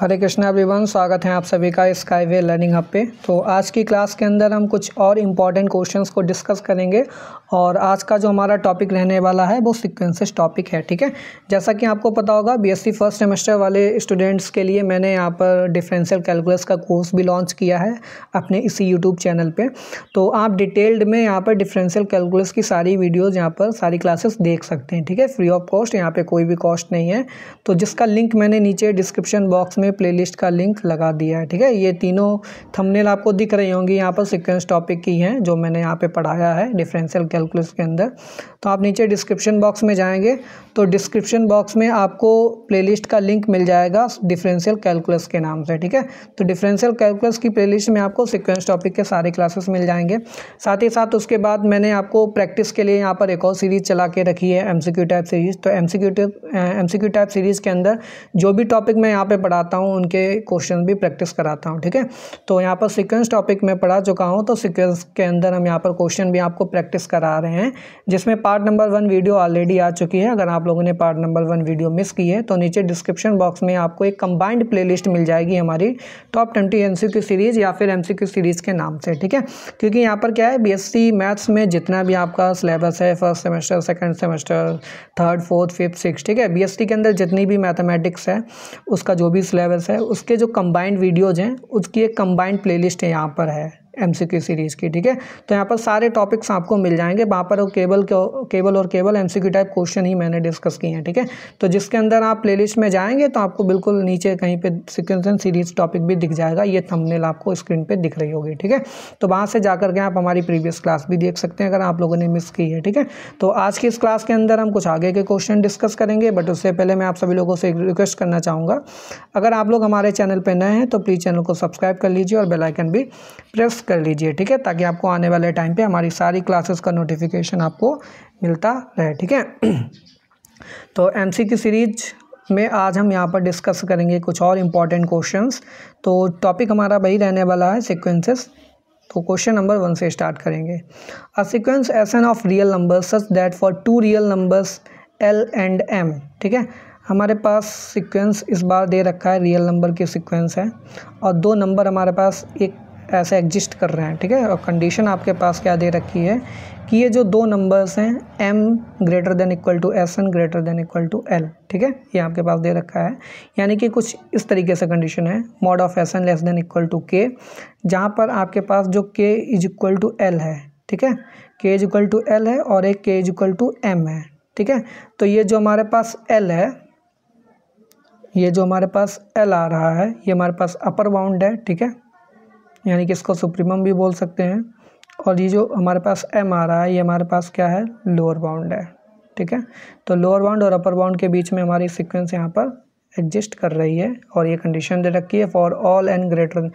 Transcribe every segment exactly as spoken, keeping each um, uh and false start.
हरे Krishna everyone, स्वागत है आप सभी का स्काई वे लर्निंग हब पे। तो आज की क्लास के अंदर हम कुछ और इम्पॉर्टेंट क्वेश्चंस को डिस्कस करेंगे और आज का जो हमारा टॉपिक रहने वाला है वो सीक्वेंसेस टॉपिक है, ठीक है। जैसा कि आपको पता होगा बीएससी फर्स्ट सेमेस्टर वाले स्टूडेंट्स के लिए मैंने यहाँ पर डिफरेंशियल कैलकुलस का कोर्स भी लॉन्च किया है अपने इसी यूट्यूब चैनल पर। तो आप डिटेल्ड में यहाँ पर डिफरेंशियल कैलकुलस की सारी वीडियोज़ यहाँ पर सारी क्लासेस देख सकते हैं, ठीक है, फ्री ऑफ कॉस्ट। यहाँ पर कोई भी कॉस्ट नहीं है। तो जिसका लिंक मैंने नीचे डिस्क्रिप्शन बॉक्स में प्लेलिस्ट का लिंक लगा दिया है, ठीक है। ये तीनों थंबनेल आपको दिख रही होंगी यहाँ पर सीक्वेंस टॉपिक की हैं जो मैंने यहाँ पे पढ़ाया है डिफरेंशियल कैलकुलस के अंदर। तो आप नीचे डिस्क्रिप्शन बॉक्स में जाएंगे तो डिस्क्रिप्शन बॉक्स में आपको प्लेलिस्ट का लिंक मिल जाएगा डिफरेंशियल कैलकुलस के नाम से, ठीक है। तो डिफरेंशियल कैलकुलस की प्लेलिस्ट में आपको सीक्वेंस टॉपिक के सारे क्लासेस मिल जाएंगे। साथ ही साथ उसके बाद मैंने आपको प्रैक्टिस के लिए यहाँ पर एक और सीरीज़ चला के रखी है, एमसीक्यू टाइप सीरीज़। तो एमसीक्यू एमसीक्यू टाइप सीरीज़ के अंदर जो भी टॉपिक मैं यहाँ पर पढ़ाता हूँ उनके क्वेश्चन भी प्रैक्टिस कराता हूँ, ठीक है। तो यहाँ पर सीक्वेंस टॉपिक में पढ़ा चुका हूँ, तो सीक्वेंस के अंदर हम यहाँ पर क्वेश्चन भी आपको प्रैक्टिस करा रहे हैं, जिसमें part number one video already आ चुकी है। अगर आप लोगों ने part number one video miss की है तो नीचे डिस्क्रिप्शन बॉक्स में आपको एक कंबाइंड प्लेलिस्ट मिल जाएगी हमारी टॉप ट्वेंटी एमसीक्यू सीरीज़ या फिर एमसीक्यू सीरीज़ के नाम से, ठीक है। क्योंकि यहाँ पर क्या है, बीएससी मैथ्स में जितना भी आपका सिलेबस है first semester, second semester, third, fourth, fifth, six, ठीक है, बीएससी के अंदर जितनी भी मैथमेटिक्स है उसका जो भी सिलेबस है उसके जो कंबाइंड वीडियोज़ हैं उसकी एक कंबाइंड प्लेलिस्ट यहाँ पर है एमसीक्यू सीरीज़ की, ठीक है। तो यहाँ पर सारे टॉपिक्स आपको मिल जाएंगे। वहाँ पर केवल केवल और केवल एमसीक्यू टाइप क्वेश्चन ही मैंने डिस्कस किए हैं, ठीक है। तो जिसके अंदर आप प्लेलिस्ट में जाएंगे तो आपको बिल्कुल नीचे कहीं पे सीक्वेंस एंड सीरीज़ टॉपिक भी दिख जाएगा। ये थंबनेल आपको स्क्रीन पे दिख रही होगी, ठीक है। तो वहाँ से जाकर के आप हमारी प्रीवियस क्लास भी देख सकते हैं अगर आप लोगों ने मिस की है, ठीक है। तो आज की इस क्लास के अंदर हम कुछ आगे के क्वेश्चन डिस्कस करेंगे, बट उससे पहले मैं आप सभी लोगों से रिक्वेस्ट करना चाहूँगा, अगर आप लोग हमारे चैनल पर नए हैं तो प्लीज़ चैनल को सब्सक्राइब कर लीजिए और बेल आइकन भी प्रेस कर लीजिए, ठीक है, ताकि आपको आने वाले टाइम पे हमारी सारी क्लासेस का नोटिफिकेशन आपको मिलता रहे, ठीक है। तो एमसीक्यू सीरीज में आज हम यहाँ पर डिस्कस करेंगे कुछ और इम्पॉर्टेंट क्वेश्चंस। तो टॉपिक हमारा वही रहने वाला है, सीक्वेंसेस। तो क्वेश्चन नंबर वन से स्टार्ट करेंगे। A sequence S N of real numbers such that for two real numbers L and M, ठीक है। हमारे पास सीक्वेंस इस बार दे रखा है, रियल नंबर की सीक्वेंस है और दो नंबर हमारे पास एक ऐसे एग्जिस्ट कर रहे हैं, ठीक है। और कंडीशन आपके पास क्या दे रखी है कि ये जो दो नंबर्स हैं m greater than equal to S N greater than equal to L, ठीक है, ये आपके पास दे रखा है। यानी कि कुछ इस तरीके से कंडीशन है, mod of S N less than equal to k, जहाँ पर आपके पास जो k is equal to L है, ठीक है, k is equal to L है और एक k is equal to M है, ठीक है। तो ये जो हमारे पास l है, ये जो हमारे पास l आ रहा है, ये हमारे पास अपर बाउंड है, ठीक है, यानी कि इसको सुप्रीमम भी बोल सकते हैं। और ये जो हमारे पास m आ रहा है, ये हमारे पास क्या है, लोअर बाउंड है, ठीक है। तो लोअर बाउंड और अपर बाउंड के बीच में हमारी सीक्वेंस यहाँ पर एग्जिस्ट कर रही है और ये कंडीशन दे रखी है for all n greater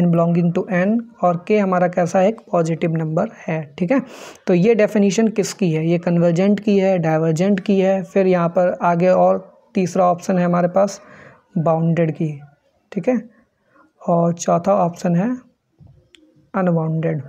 n belonging to n और k हमारा कैसा है, एक पॉजिटिव नंबर है, ठीक है। तो ये डेफिनीशन किसकी है, ये कन्वर्जेंट की है, डाइवर्जेंट की है, फिर यहाँ पर आगे और तीसरा ऑप्शन है हमारे पास बाउंडेड की, ठीक है, और चौथा ऑप्शन है अनबाउंडेड।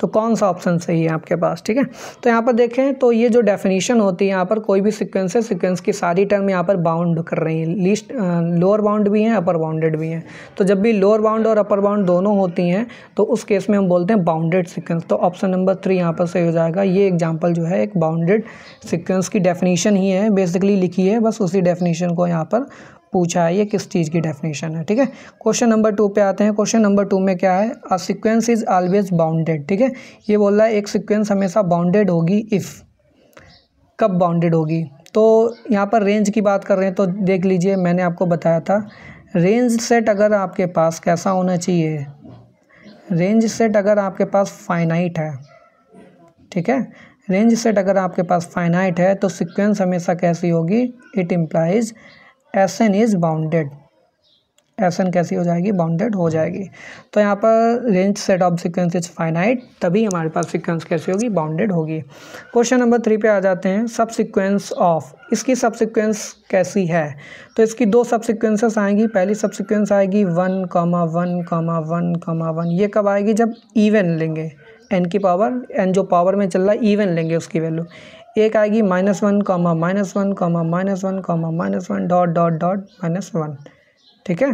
तो कौन सा ऑप्शन सही है आपके पास, ठीक है। तो यहाँ पर देखें तो ये जो डेफिनेशन होती है, यहाँ पर कोई भी सीक्वेंस है, सीक्वेंस की सारी टर्म यहाँ पर बाउंड कर रही हैं, लीस्ट लोअर बाउंड भी हैं, अपर बाउंडेड भी हैं। तो जब भी लोअर बाउंड और अपर बाउंड दोनों होती हैं तो उस केस में हम बोलते हैं बाउंडेड सीक्वेंस। तो ऑप्शन नंबर थ्री यहाँ पर सही हो जाएगा। ये एग्जाम्पल जो है एक बाउंडेड सीक्वेंस की डेफिनीशन ही है, बेसिकली लिखी है, बस उसी डेफिनीशन को यहाँ पर पूछा है, ये किस चीज़ की डेफिनेशन है, ठीक है। क्वेश्चन नंबर टू पे आते हैं। क्वेश्चन नंबर टू में क्या है, a sequence is always bounded, ठीक है। ये बोल रहा है एक सीक्वेंस हमेशा बाउंडेड होगी इफ़, कब बाउंडेड होगी। तो यहाँ पर रेंज की बात कर रहे हैं, तो देख लीजिए मैंने आपको बताया था रेंज सेट अगर आपके पास कैसा होना चाहिए, रेंज सेट अगर आपके पास फाइनाइट है, ठीक है, रेंज सेट अगर आपके पास फाइनाइट है तो सीक्वेंस हमेशा कैसी होगी, it implies S N is bounded, S N कैसी हो जाएगी, बाउंडेड हो जाएगी। तो यहाँ पर range set of sequence is finite, तभी हमारे पास सीक्वेंस कैसी होगी, बाउंडेड होगी। क्वेश्चन नंबर थ्री पे आ जाते हैं, सब सीक्वेंस ऑफ, इसकी सब सीक्वेंस कैसी है। तो इसकी दो सब सीक्वेंसेस आएंगी। पहली सब सीक्वेंस आएगी one comma one comma one comma one, ये कब आएगी, जब इवन लेंगे, एन की पावर, एन जो पावर में चल रहा है इवन लेंगे उसकी वैल्यू, एक आएगी minus one comma minus one comma minus one comma minus one dot dot dot minus one, ठीक है।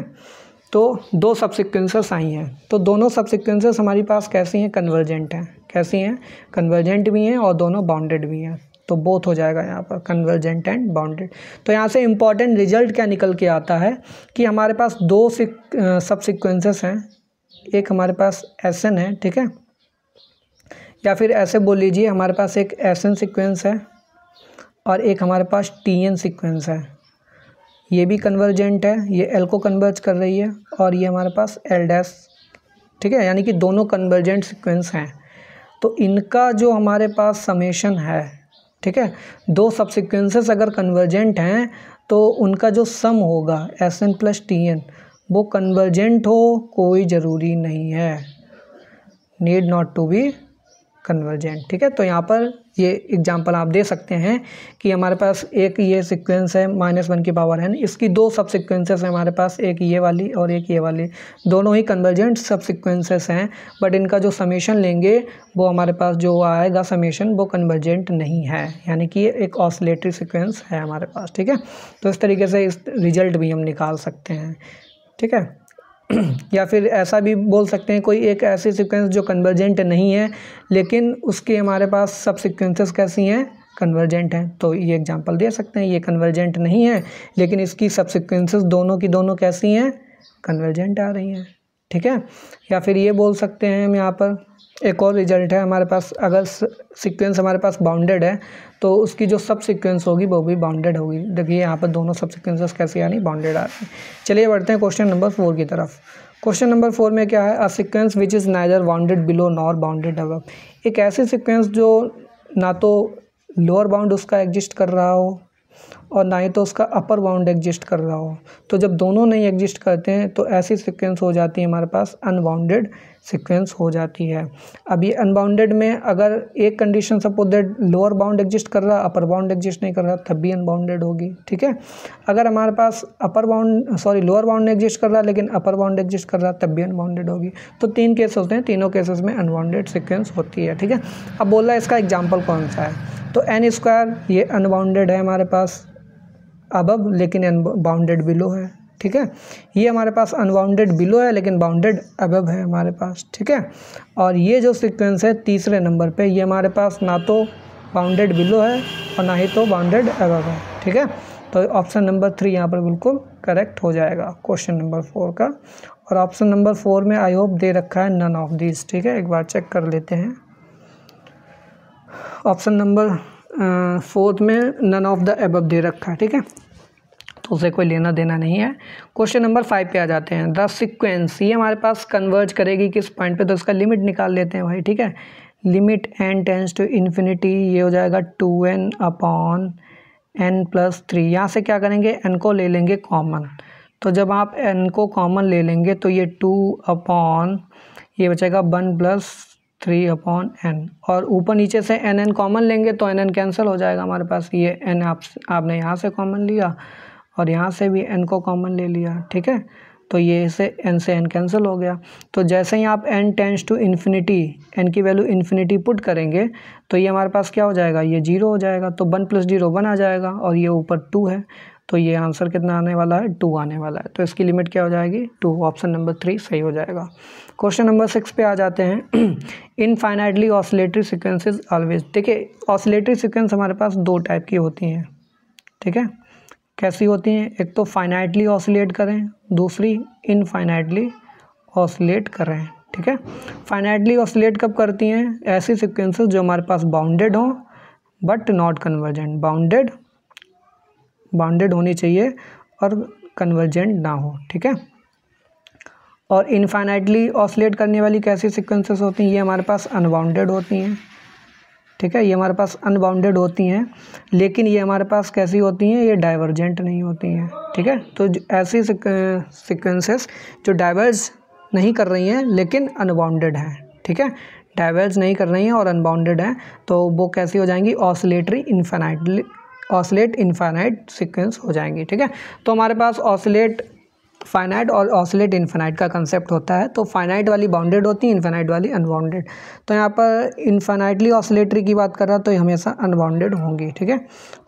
तो दो सब सिक्वेंसेस आई हैं, तो दोनों सब सिक्वेंसेस हमारे पास कैसी हैं, कन्वर्जेंट हैं। कैसी हैं, कन्वर्जेंट भी हैं और दोनों बाउंडेड भी हैं, तो बोथ हो जाएगा यहाँ पर कन्वर्जेंट एंड बाउंडेड। तो यहाँ से इम्पॉर्टेंट रिजल्ट क्या निकल के आता है कि हमारे पास दो सब सिक्वेंसेस हैं, एक हमारे पास एस एन है, ठीक है, या फिर ऐसे बोल लीजिए हमारे पास एक एस एन सिक्वेंस है और एक हमारे पास टी एन सिक्वेंस है। ये भी कन्वर्जेंट है, ये एल को कन्वर्ज कर रही है, और ये हमारे पास एल डैश, ठीक है, यानी कि दोनों कन्वर्जेंट सिक्वेंस हैं। तो इनका जो हमारे पास समेशन है, ठीक है, दो सब सिक्वेंसेस अगर कन्वर्जेंट हैं तो उनका जो सम होगा S N plus T N, वो कन्वर्जेंट हो कोई ज़रूरी नहीं है, need not to be convergent, ठीक है। तो यहाँ पर ये एग्जांपल आप दे सकते हैं कि हमारे पास एक ये सीक्वेंस है माइनस वन की पावर एन, इसकी दो सब सिक्वेंसेस हैं हमारे पास, एक ये वाली और एक ये वाली, दोनों ही कन्वर्जेंट सब सिक्वेंसेस हैं, बट इनका जो समेशन लेंगे वो हमारे पास जो आएगा समेशन वो कन्वर्जेंट नहीं है, यानी कि एक ऑसिलेटरी सिक्वेंस है हमारे पास, ठीक है। तो इस तरीके से इस रिजल्ट भी हम निकाल सकते हैं, ठीक है। या फिर ऐसा भी बोल सकते हैं कोई एक ऐसी सीक्वेंस जो कन्वर्जेंट नहीं है लेकिन उसके हमारे पास सब सीक्वेंसेस कैसी हैं, कन्वर्जेंट हैं, तो ये एग्जांपल दे सकते हैं, ये कन्वर्जेंट नहीं है लेकिन इसकी सब सीक्वेंसेस दोनों की दोनों कैसी हैं, कन्वर्जेंट आ रही हैं, ठीक है। या फिर ये बोल सकते हैं हम यहाँ पर एक और रिजल्ट है हमारे पास, अगर सीक्वेंस हमारे पास बाउंडेड है तो उसकी जो सब सीक्वेंस होगी वो भी बाउंडेड होगी। देखिए यहाँ पर दोनों सब सीक्वेंसेस कैसे यानी बाउंडेड आ रही हैं। चलिए बढ़ते हैं क्वेश्चन नंबर फोर की तरफ। क्वेश्चन नंबर फोर में क्या है, a sequence which is neither bounded below nor bounded above. एक ऐसी सीक्वेंस जो ना तो लोअर बाउंड उसका एग्जिस्ट कर रहा हो और ना ही तो उसका अपर बाउंड एग्जिस्ट कर रहा हो, तो जब दोनों नहीं एग्जिस्ट करते हैं तो ऐसी सीक्वेंस हो जाती है हमारे पास अनबाउंडेड सीक्वेंस हो जाती है। अब ये अनबाउंडेड में अगर एक condition suppose that lower bound exist कर रहा, अपर बाउंड एग्जिस्ट नहीं कर रहा, तब भी अनबाउंडेड होगी, ठीक है। अगर हमारे पास upper bound sorry lower bound exist कर रहा लेकिन अपर बाउंड एग्जिस्ट कर रहा, तब भी अनबाउंडेड होगी। तो तीन केस होते हैं, तीनों केसेस में अनबाउंडेड सीक्वेंस होती है, ठीक है। अब बोल रहा है इसका एग्जाम्पल कौन सा है, तो एन स्क्वायर ये अनबाउंडेड है हमारे पास अबव लेकिन अनबाउंडेड बिलो है, ठीक है। ये हमारे पास अनबाउंडेड बिलो है लेकिन बाउंडेड अबव है हमारे पास, ठीक है। और ये जो सीक्वेंस है तीसरे नंबर पे, ये हमारे पास ना तो बाउंडेड बिलो है और ना ही तो बाउंडेड अबव है, ठीक है। तो ऑप्शन नंबर थ्री यहाँ पर बिल्कुल करेक्ट हो जाएगा क्वेश्चन नंबर फोर का। और ऑप्शन नंबर फोर में आई होप दे रखा है नन ऑफ दीज, ठीक है, एक बार चेक कर लेते हैं। ऑप्शन नंबर फोर्थ में नन ऑफ द एबव दे रखा है, ठीक है, तो उसे कोई लेना देना नहीं है। क्वेश्चन नंबर फाइव पे आ जाते हैं, द सीक्वेंस ये हमारे पास कन्वर्ज करेगी किस पॉइंट पे, तो इसका लिमिट निकाल लेते हैं भाई, ठीक है। Limit n tends to infinity ये हो जाएगा two n upon n plus three. यहाँ से क्या करेंगे, एन को ले लेंगे कॉमन, तो जब आप एन को कॉमन ले लेंगे तो ये टू अपॉन ये बचेगा one plus three upon n, और ऊपर नीचे से एन एन कॉमन लेंगे तो एन एन कैंसिल हो जाएगा हमारे पास। ये एन आप आपने यहाँ से कॉमन लिया और यहाँ से भी एन को कॉमन ले लिया, ठीक है, तो ये से एन से एन कैंसिल हो गया। तो जैसे ही आप n tends to infinity n की वैल्यू इन्फिनिटी पुट करेंगे तो ये हमारे पास क्या हो जाएगा, ये जीरो हो जाएगा, तो वन प्लस जीरो वन आ जाएगा, और ये ऊपर टू है तो ये आंसर कितना आने वाला है, टू आने वाला है, तो इसकी लिमिट क्या हो जाएगी, टू। ऑप्शन नंबर थ्री सही हो जाएगा। क्वेश्चन नंबर सिक्स पे आ जाते हैं, इनफाइनाइटली ऑसिलेटरी सीक्वेंसेस ऑलवेज। देखिए ऑसिलेटरी सीक्वेंस हमारे पास दो टाइप की होती हैं, ठीक है, कैसी होती हैं, एक तो फाइनाइटली ऑसिलेट करें, दूसरी इनफाइनाइटली ऑसिलेट करें, ठीक है। फाइनाइटली ऑसिलेट कब करती हैं, ऐसी सीक्वेंसेस जो हमारे पास बाउंडेड हों but not convergent, bounded bounded होनी चाहिए और कन्वर्जेंट ना हो, ठीक है। और इनफाइनाइटली ऑसिलेट करने वाली कैसी सीक्वेंसेस होती हैं, ये हमारे पास अनबाउंडेड होती हैं, ठीक है, ये हमारे पास अनबाउंडेड होती हैं लेकिन ये हमारे पास कैसी होती हैं, ये डाइवर्जेंट नहीं होती हैं, ठीक है। तो ऐसी सीक्वेंसेस जो डाइवर्ज नहीं कर रही हैं लेकिन अनबाउंडेड हैं, ठीक है, डाइवर्ज नहीं कर रही हैं और अनबाउंडेड हैं, तो वो कैसी हो जाएंगी, oscillatory infinitely oscillate infinite sequence हो जाएंगी, ठीक है। तो हमारे पास ऑसिलेट फाइनाइट और ऑसिलेट इनफिनाइट का कंसेप्ट होता है। तो फाइनाइट वाली बाउंडेड होती है, इनफिनाइट वाली अनबाउंडेड। तो यहाँ पर इनफिनाइटली ऑसिलेटरी की बात कर रहा तो ये हमेशा अनबाउंडेड होंगी। ठीक है,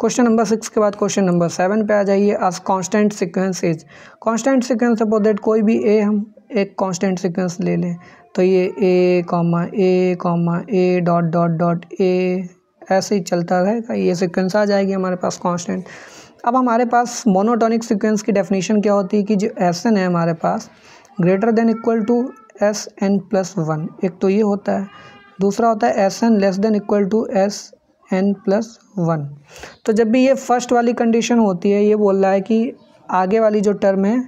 क्वेश्चन नंबर सिक्स के बाद क्वेश्चन नंबर सेवन पे आ जाइए। आज constant sequence is constant sequence suppose that कोई भी ए हम एक कॉन्स्टेंट सिक्वेंस ले लें तो ये A comma A comma A dot dot dot ए ऐसे ही चलता रहेगा, ये सिक्वेंस आ जाएगी हमारे पास कॉन्स्टेंट। अब हमारे पास मोनोटोनिक सिक्वेंस की डेफिनेशन क्या होती है कि जो एस एन है हमारे पास greater than equal to S N plus one, एक तो ये होता है, दूसरा होता है S N less than equal to S N plus one. तो जब भी ये फर्स्ट वाली कंडीशन होती है ये बोल रहा है कि आगे वाली जो टर्म है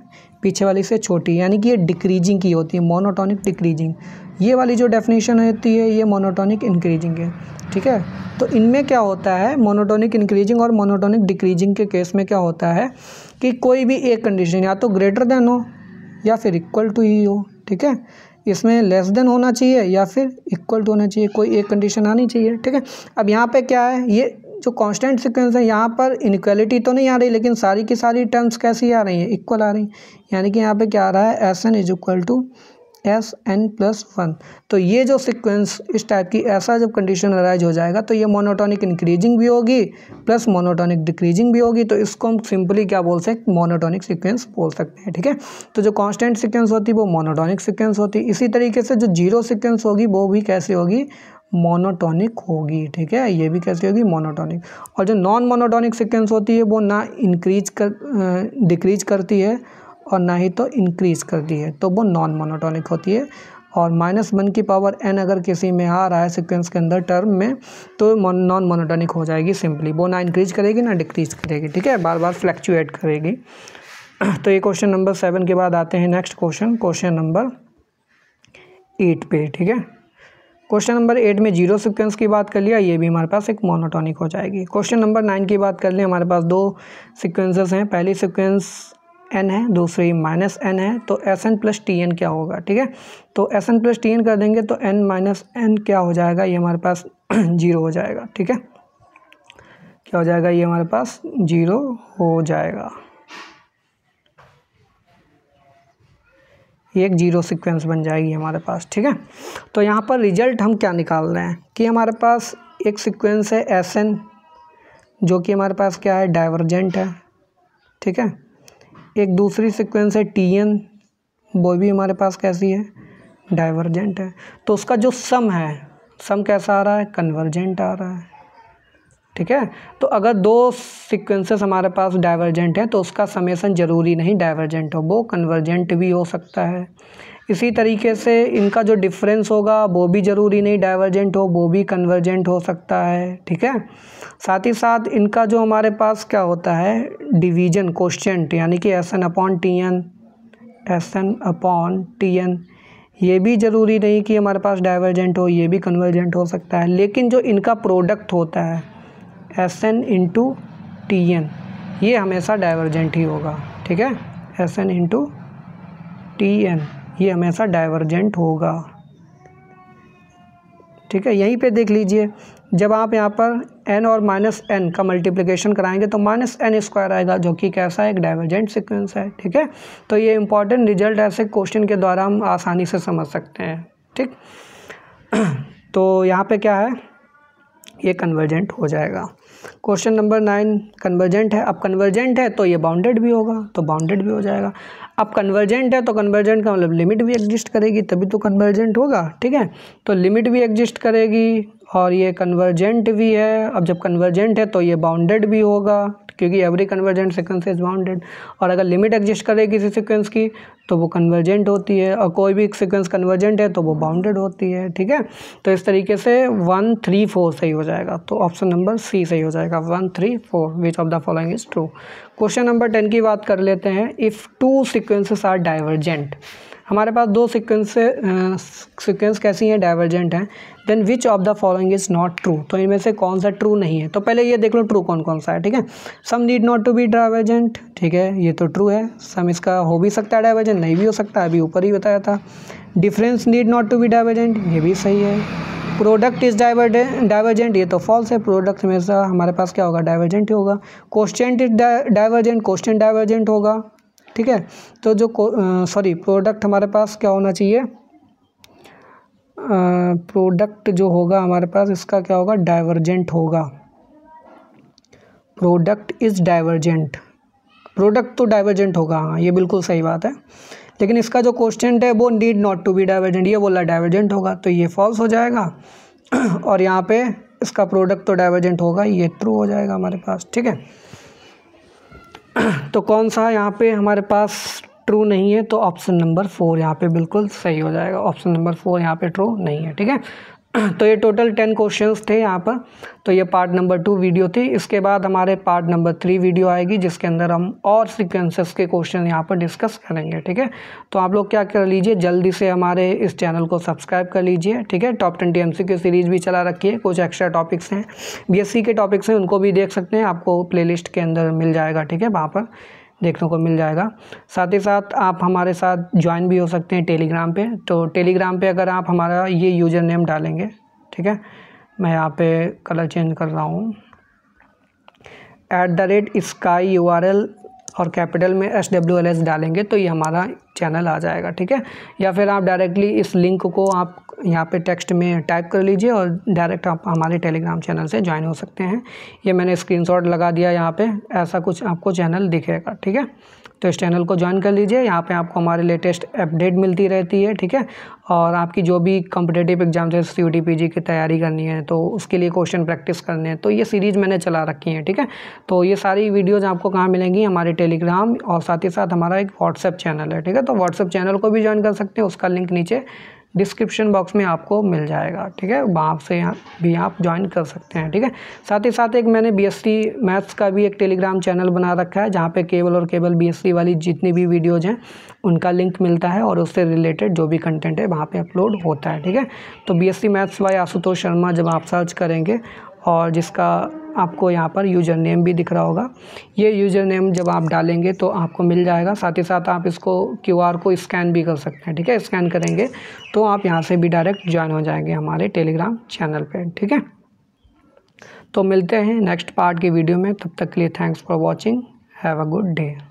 पीछे वाली से छोटी, यानी कि ये डिक्रीजिंग की होती है, मोनोटोनिक डिक्रीजिंग। ये वाली जो डेफिनेशन होती है ये मोनोटोनिक इंक्रीजिंग है। ठीक है, तो इनमें क्या होता है मोनोटोनिक इंक्रीजिंग और मोनोटोनिक डिक्रीजिंग के केस में क्या होता है कि कोई भी एक कंडीशन या तो ग्रेटर देन हो या फिर इक्वल टू ही हो। ठीक है, इसमें लेस देन होना चाहिए या फिर इक्वल टू होना चाहिए, कोई एक कंडीशन आनी चाहिए। ठीक है, अब यहाँ पे क्या है ये जो कांस्टेंट सिक्वेंस है यहाँ पर इनइक्वालिटी तो नहीं आ रही, लेकिन सारी की सारी टर्म्स कैसी आ रही हैं, इक्वल आ रही हैं। यानी कि यहाँ पे क्या आ रहा है S N is equal to S N plus one. तो ये जो सिक्वेंस इस टाइप की ऐसा जब कंडीशन अराइज हो जाएगा तो ये मोनोटोनिक इंक्रीजिंग भी होगी प्लस मोनोटोनिक डिक्रीजिंग भी होगी। तो इसको हम सिंपली क्या बोल सकते हैं, मोनोटोनिक सिक्वेंस बोल सकते हैं। ठीक है, तो जो कांस्टेंट सिक्वेंस होती है वो मोनोटोनिक सिक्वेंस होती है। इसी तरीके से जो जीरो सिक्वेंस होगी वो भी कैसी होगी, मोनोटोनिक होगी। ठीक है, ये भी कैसी होगी, मोनोटोनिक। और जो नॉन मोनोटोनिक सिक्वेंस होती है वो ना इंक्रीज कर डिक्रीज करती है और ना ही तो इंक्रीज करती है, तो वो नॉन मोनोटोनिक होती है। और माइनस वन की पावर एन अगर किसी में आ रहा है सिक्वेंस के अंदर टर्म में तो नॉन मोनोटोनिक हो जाएगी सिंपली, वो ना इंक्रीज करेगी ना डिक्रीज करेगी। ठीक है, बार बार फ्लैक्चुएट करेगी। तो ये क्वेश्चन नंबर सेवन के बाद आते हैं next question, question number eight पे। ठीक है, क्वेश्चन नंबर एट में जीरो सिक्वेंस की बात कर लिया, ये भी हमारे पास एक मोनोटोनिक हो जाएगी। क्वेश्चन नंबर नाइन की बात कर लें, हमारे पास दो सिक्वेंसेस हैं, पहली सिक्वेंस एन है दूसरी माइनस एन है। तो s N plus T n क्या होगा, ठीक है, तो s N plus T n कर देंगे तो एन माइनस एन क्या हो जाएगा, ये हमारे पास जीरो हो जाएगा। ठीक है, क्या हो जाएगा, ये हमारे पास जीरो हो जाएगा। एक जीरो सीक्वेंस बन जाएगी हमारे पास। ठीक है, तो यहाँ पर रिजल्ट हम क्या निकाल रहे हैं कि हमारे पास एक सीक्वेंस है एस एन जो कि हमारे पास क्या है, डाइवर्जेंट है। ठीक है, एक दूसरी सीक्वेंस है टी एन, वो भी हमारे पास कैसी है, डाइवर्जेंट है। तो उसका जो सम है, सम कैसा आ रहा है, कन्वर्जेंट आ रहा है। ठीक है, तो अगर दो सीक्वेंसेस हमारे पास डाइवर्जेंट है तो उसका समेशन ज़रूरी नहीं डाइवर्जेंट हो, वो कन्वर्जेंट भी हो सकता है। इसी तरीके से इनका जो डिफरेंस होगा वो भी ज़रूरी नहीं डाइवर्जेंट हो, वो भी कन्वर्जेंट हो सकता है। ठीक है, साथ ही साथ इनका जो हमारे पास क्या होता है डिवीजन कोशेंट, यानी कि S N upon T n, s N upon T N, ये भी ज़रूरी नहीं कि हमारे पास डाइवर्जेंट हो, ये भी कन्वर्जेंट हो सकता है। लेकिन जो इनका प्रोडक्ट होता है S n into t N, ये हमेशा डाइवर्जेंट ही होगा। ठीक है, S n into t N ये हमेशा डाइवर्जेंट होगा। ठीक है, यहीं पे देख लीजिए, जब आप यहाँ पर n और माइनस एन का मल्टीप्लिकेशन कराएंगे तो माइनस एन स्क्वायर आएगा, जो कि कैसा है, एक डाइवर्जेंट सीक्वेंस है। ठीक है, तो ये इंपॉर्टेंट रिजल्ट ऐसे क्वेश्चन के द्वारा हम आसानी से समझ सकते हैं। ठीक, तो यहाँ पे क्या है, ये कन्वर्जेंट हो जाएगा। क्वेश्चन नंबर नाइन कन्वर्जेंट है। अब कन्वर्जेंट है तो ये बाउंडेड भी होगा, तो बाउंडेड भी हो जाएगा। अब कन्वर्जेंट है तो कन्वर्जेंट का मतलब लिमिट भी एग्जिस्ट करेगी तभी तो कन्वर्जेंट होगा। ठीक है, तो लिमिट भी एग्जिस्ट करेगी और ये कन्वर्जेंट भी है। अब जब कन्वर्जेंट है तो ये बाउंडेड भी होगा क्योंकि every convergent sequence is bounded. और अगर लिमिट एग्जिस्ट करे किसी सिक्वेंस की तो वो कन्वर्जेंट होती है, और कोई भी सिक्वेंस कन्वर्जेंट है तो वो बाउंडेड होती है। ठीक है, तो इस तरीके से वन थ्री फोर सही हो जाएगा, तो ऑप्शन नंबर सी सही हो जाएगा, one three four which of the following is true. Question number ten की बात कर लेते हैं। If two sequences are divergent, हमारे पास दो सिक्वेंस सिक्वेंस कैसी हैं, डाइवर्जेंट हैं। Then which of the following is not true, तो इनमें से कौन सा ट्रू नहीं है। तो पहले ये देख लो ट्रू कौन कौन सा है। ठीक है, sum need not to be divergent, ठीक है ये तो ट्रू है। सम इसका हो भी सकता है डाइवर्जेंट, नहीं भी हो सकता, अभी ऊपर ही बताया था। Difference need not to be divergent, ये भी सही है। प्रोडक्ट इज डाइवर्जेंट डाइवर्जेंट ये तो फॉल्स है, प्रोडक्ट हमेशा हमारे पास क्या होगा, डाइवर्जेंट ही होगा। Quotient is divergent, quotient divergent होगा। ठीक है। तो जो सॉरी प्रोडक्ट हमारे पास क्या होना चाहिए, प्रोडक्ट जो होगा हमारे पास इसका क्या होगा, डाइवर्जेंट होगा। प्रोडक्ट इज़ डाइवर्जेंट, प्रोडक्ट तो डाइवर्जेंट होगा, हाँ ये बिल्कुल सही बात है। लेकिन इसका जो क्वेश्चन है वो need not to be divergent, ये बोला डाइवर्जेंट होगा तो ये फॉल्स हो जाएगा, और यहाँ पे इसका प्रोडक्ट तो डाइवर्जेंट होगा, ये ट्रू हो जाएगा हमारे पास, ठीक है। तो कौन सा यहाँ पे हमारे पास ट्रू नहीं है, तो ऑप्शन नंबर फोर यहाँ पे बिल्कुल सही हो जाएगा, ऑप्शन नंबर फोर यहाँ पे ट्रू नहीं है, ठीक है। तो ये टोटल टेन क्वेश्चंस थे यहाँ पर। तो ये पार्ट नंबर टू वीडियो थी, इसके बाद हमारे पार्ट नंबर थ्री वीडियो आएगी जिसके अंदर हम और सीक्वेंसेस के क्वेश्चन यहाँ पर डिस्कस करेंगे, ठीक है। तो आप लोग क्या कर लीजिए, जल्दी से हमारे इस चैनल को सब्सक्राइब कर लीजिए, ठीक है। Top twenty M C Q series भी चला रखी है, कुछ एक्स्ट्रा टॉपिक्स हैं, बी एस सी के टॉपिक्स हैं, उनको भी देख सकते हैं, आपको प्ले लिस्ट के अंदर मिल जाएगा, ठीक है, वहाँ पर देखने को मिल जाएगा। साथ ही साथ आप हमारे साथ ज्वाइन भी हो सकते हैं टेलीग्राम पे। तो टेलीग्राम पे अगर आप हमारा ये यूज़र नेम डालेंगे, ठीक है, मैं यहाँ पे कलर चेंज कर रहा हूँ, at the rate sky U R L और कैपिटल में एस डब्ल्यू एल एस डालेंगे तो ये हमारा चैनल आ जाएगा, ठीक है। या फिर आप डायरेक्टली इस लिंक को आप यहाँ पे टेक्स्ट में टाइप कर लीजिए और डायरेक्ट आप हमारे टेलीग्राम चैनल से ज्वाइन हो सकते हैं। ये मैंने स्क्रीनशॉट लगा दिया, यहाँ पे ऐसा कुछ आपको चैनल दिखेगा, ठीक है। तो इस चैनल को ज्वाइन कर लीजिए, यहाँ पे आपको हमारे लेटेस्ट अपडेट मिलती रहती है, ठीक है। और आपकी जो भी कॉम्पिटेटिव एग्जाम जैसे C U T P G की तैयारी करनी है तो उसके लिए क्वेश्चन प्रैक्टिस करने हैं, तो ये सीरीज़ मैंने चला रखी है, ठीक है। तो ये सारी वीडियोज़ आपको कहाँ मिलेंगी, हमारे टेलीग्राम और साथ ही साथ हमारा एक व्हाट्सएप चैनल है, ठीक है। तो व्हाट्सएप चैनल को भी ज्वाइन कर सकते हैं, उसका लिंक नीचे डिस्क्रिप्शन बॉक्स में आपको मिल जाएगा, ठीक है, वहाँ से यहाँ भी आप ज्वाइन कर सकते हैं, ठीक है। साथ ही साथ एक मैंने बीएससी मैथ्स का भी एक टेलीग्राम चैनल बना रखा है जहाँ पे केवल और केवल बीएससी वाली जितनी भी वीडियोज़ हैं उनका लिंक मिलता है और उससे रिलेटेड जो भी कंटेंट है वहाँ पे अपलोड होता है, ठीक है। तो BSc maths by Ashutosh Sharma जब आप सर्च करेंगे, और जिसका आपको यहाँ पर यूज़र नेम भी दिख रहा होगा, ये यूज़र नेम जब आप डालेंगे तो आपको मिल जाएगा। साथ ही साथ आप इसको क्यूआर को स्कैन भी कर सकते हैं, ठीक है, स्कैन करेंगे तो आप यहाँ से भी डायरेक्ट ज्वाइन हो जाएंगे हमारे टेलीग्राम चैनल पे, ठीक है। तो मिलते हैं नेक्स्ट पार्ट की वीडियो में, तब तक के लिए thanks for watching, have a good day.